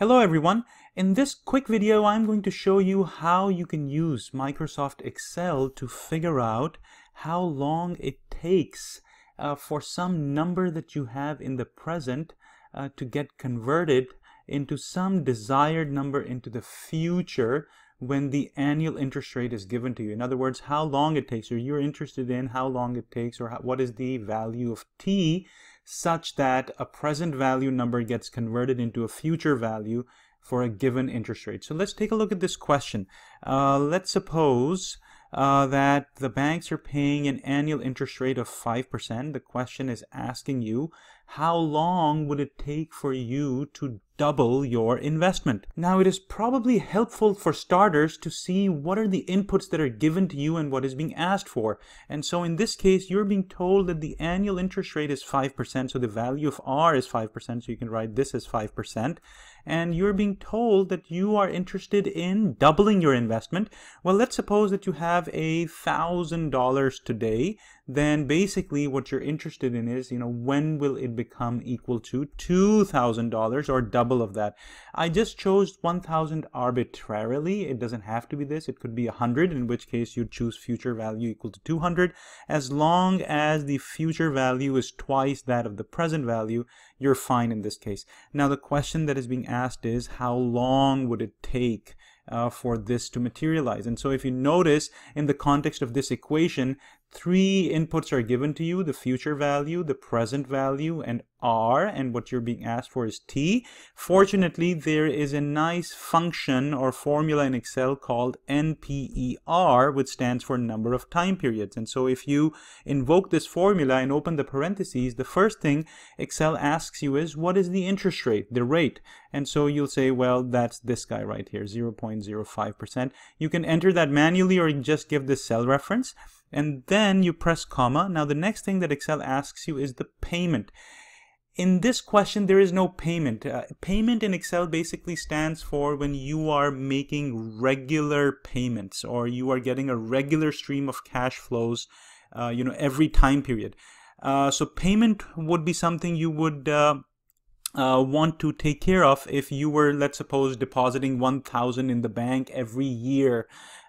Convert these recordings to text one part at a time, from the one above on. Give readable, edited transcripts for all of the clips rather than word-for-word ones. Hello everyone. In this quick video I'm going to show you how you can use Microsoft Excel to figure out how long it takes for some number that you have in the present to get converted into some desired number into the future when the annual interest rate is given to you. In other words, how long it takes, or you're interested in how long it takes, or what is the value of t such that a present value number gets converted into a future value for a given interest rate. So let's take a look at this question. Let's suppose that the banks are paying an annual interest rate of 5%. The question is asking you, how long would it take for you to double your investment? Now, it is probably helpful for starters to see what are the inputs that are given to you and what is being asked for. And so in this case, you're being told that the annual interest rate is 5%, so the value of R is 5%, so you can write this as 5%. And you're being told that you are interested in doubling your investment. Well, let's suppose that you have $1,000 today. Then basically what you're interested in is, when will it become equal to $2,000 or double of that? I just chose 1,000 arbitrarily. It doesn't have to be this. It could be 100, in which case you choose future value equal to 200. As long as the future value is twice that of the present value, you're fine in this case. Now the question that is being asked is, how long would it take for this to materialize? And so if you notice, in the context of this equation, three inputs are given to you: the future value, the present value, and R, and what you're being asked for is T. Fortunately, there is a nice function or formula in Excel called NPER, which stands for number of time periods. And so if you invoke this formula and open the parentheses, the first thing Excel asks you is, what is the interest rate, the rate? And so you'll say, well, that's this guy right here, 0.05%. You can enter that manually, or you can just give this cell reference, and then you press comma. Now the next thing that Excel asks you is the payment. In this question, there is no payment. Payment in Excel basically stands for when you are making regular payments, or you are getting a regular stream of cash flows every time period. So payment would be something you would want to take care of if you were, let's suppose, depositing $1,000 in the bank every year.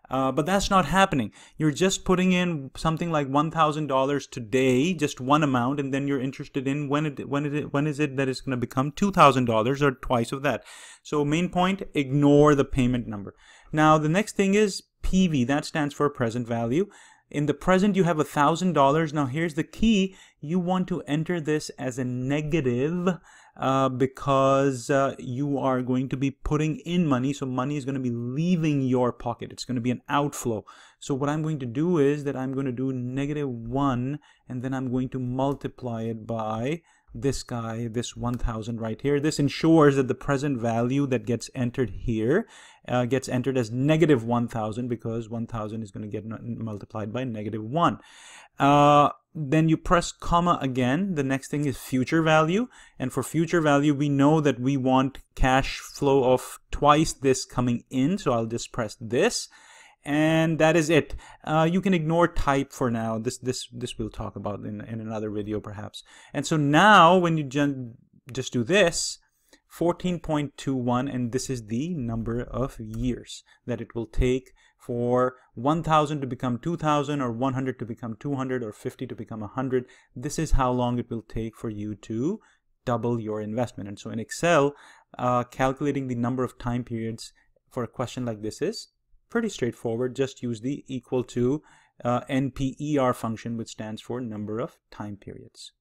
But that's not happening. You're just putting in something like $1,000 today, just one amount, and then you're interested in when is it that it's going to become $2,000 or twice of that. So main point, ignore the payment number. Now the next thing is PV. That stands for present value. In the present, you have $1,000. Now here's the key. You want to enter this as a negative because you are going to be putting in money. So money is going to be leaving your pocket. It's going to be an outflow. So what I'm going to do is that I'm going to do -1, and then I'm going to multiply it by this guy, this 1,000 right here. This ensures that the present value that gets entered here gets entered as -1,000, because 1,000 is going to get multiplied by -1. Then you press comma again. The next thing is future value, and for future value we know that we want cash flow of twice this coming in, so I'll just press this, and that is it. You can ignore type for now. This we'll talk about in another video perhaps. And so now when you just do this, 14.21, and this is the number of years that it will take for 1,000 to become 2,000, or 100 to become 200, or 50 to become 100. This is how long it will take for you to double your investment. And so in Excel, calculating the number of time periods for a question like this is pretty straightforward. Just use the equal to NPER function, which stands for number of time periods.